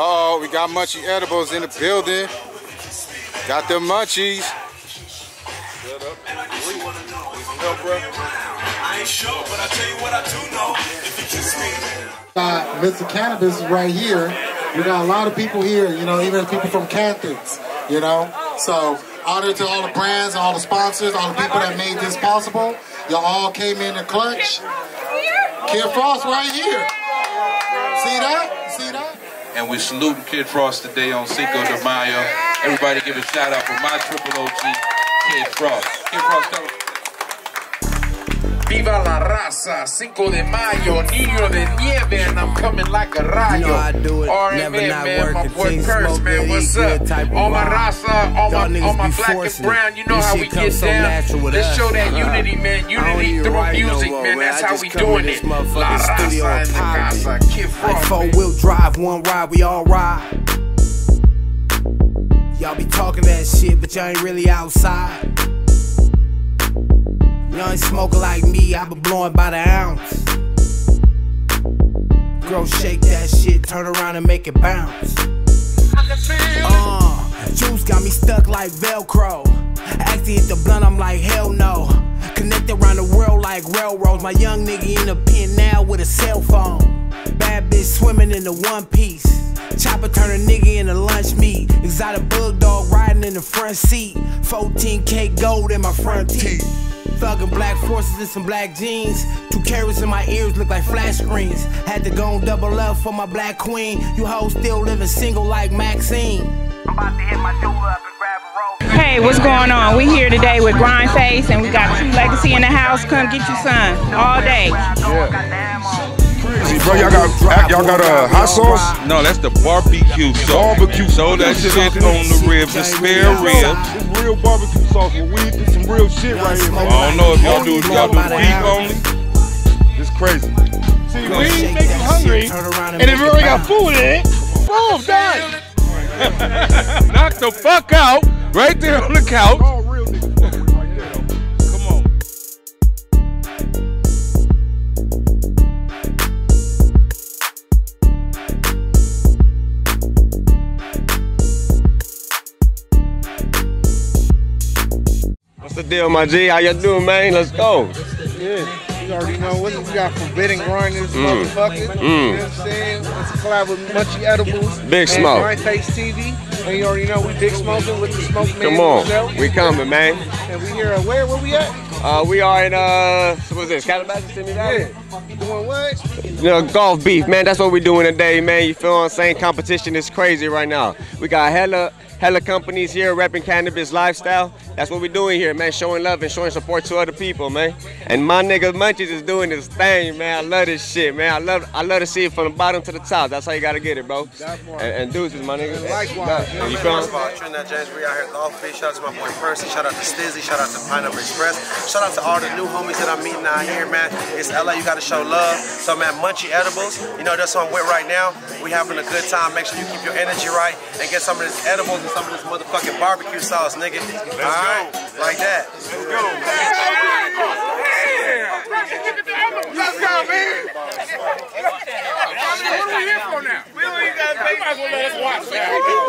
Oh, we got Munchie Edibles in the building. Got them munchies. Shut up. Help, bro. I ain't sure, but I'll tell you what I do know. If you kiss me. Mr. Cannabis is right here. We got a lot of people here, you know, even people from Catholics, you know. So, out there to all the brands, all the sponsors, all the people that made this possible. Y'all all came in the clutch. Kid Frost right here. See that? See that? And we're saluting Kid Frost today on Cinco de Mayo. Everybody give a shout out for my triple OG, Kid Frost. Kid Frost, tell them. Viva la raza, Cinco de Mayo, Niño de Nieve, and I'm coming like a rayo. You know I do it, never not man, working, my boy Curse, man, what's up? All my raza, all my black and brown, you know how we get down. Let's show that unity, man, unity through music, man, that's how we doing it. La raza in the casa, Kid Frost, like four-wheel drive, one ride, we all ride. Y'all be talking that shit, but y'all ain't really outside. Y'all ain't smoking like me, I be blowing by the ounce. Girl, shake that shit, turn around and make it bounce. Juice got me stuck like Velcro. Asked to hit the blunt, I'm like, hell no. Connected around the world like railroads. My young nigga in the pen now with a cell phone. Bad bitch swimming in the one piece. Chopper turn a nigga into lunch meat. Exotic bug dog riding in the front seat. 14K gold in my front teeth. Thuggin' black forces in some black jeans. 2 carrots in my ears look like flash screens. Had to go and double up for my black queen. You hoes still living single like Maxine. I'm about to hit my door up and grab a roll. Hey, what's going on? We here today with GrindFace, and we got True Legacy in the house. Come get your son all day. Yeah. See, bro, y'all got hot sauce? No, that's the barbecue sauce. Barbecue sauce. That shit on the ribs, the spare ribs. It's real barbecue sauce. We did some real shit right here, man. I don't know if y'all do beef only. It's crazy. See, we make you hungry, and if you already got food in it, boom, done. Knock the fuck out right there on the couch. What's the deal, my G? How y'all doing, man? Let's go. Yeah, you already know what we got. Forbidden Grinders, motherfuckers. You know what I'm saying? Let's collab with Munchie Edibles. Big Smoke. GrindFace TV. And you already know we big smoking with the smoke man. Come on, we coming, man. And we here. Where we at? We are in what's this? Calabasas, $70. Doing what? You know, Golf Beef, man. That's what we doing today, man. You feel what I'm saying? Competition is crazy right now. We got hella companies here repping cannabis lifestyle. That's what we're doing here, man. Showing love and showing support to other people, man. And my nigga Munchies is doing this thing, man. I love this shit, man. I love to see it from the bottom to the top. That's how you gotta get it, bro. And deuces, my nigga. You feel me? First of all, Trinidad James, we out here Golf Beef. Shout out to my boy Percy. Shout out to Stizzy. Shout out to Pineapple Express. Shout out to all the new homies that I'm meeting out here, man. It's LA. You gotta show love. So, man, Munchie Edibles. You know that's what I'm with right now. We having a good time. Make sure you keep your energy right and get some of this edibles. Some of this motherfucking barbecue sauce, nigga. Alright, like that. Let's go. Let's go, man. What are we here for now? We don't even got to pay for that.